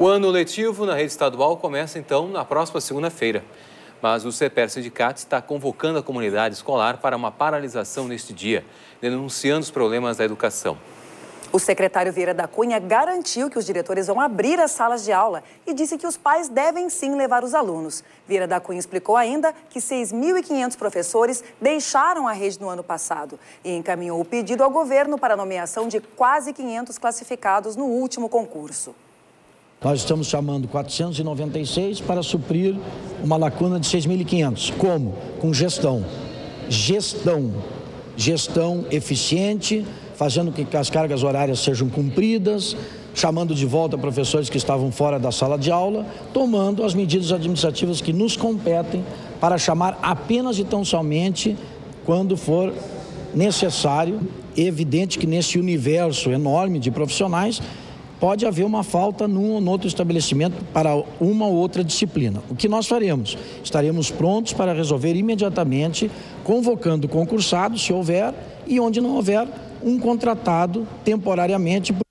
O ano letivo na rede estadual começa, então, na próxima segunda-feira. Mas o Cpers Sindicato está convocando a comunidade escolar para uma paralisação neste dia, denunciando os problemas da educação. O secretário Vieira da Cunha garantiu que os diretores vão abrir as salas de aula e disse que os pais devem sim levar os alunos. Vieira da Cunha explicou ainda que 6.500 professores deixaram a rede no ano passado e encaminhou o pedido ao governo para a nomeação de quase 500 classificados no último concurso. Nós estamos chamando 496 para suprir uma lacuna de 6.500. Como? Com gestão. Gestão eficiente, fazendo com que as cargas horárias sejam cumpridas, chamando de volta professores que estavam fora da sala de aula, tomando as medidas administrativas que nos competem para chamar apenas e tão somente quando for necessário. É evidente que nesse universo enorme de profissionais pode haver uma falta num ou outro estabelecimento para uma ou outra disciplina. O que nós faremos? Estaremos prontos para resolver imediatamente, convocando concursado, se houver, e onde não houver, um contratado temporariamente.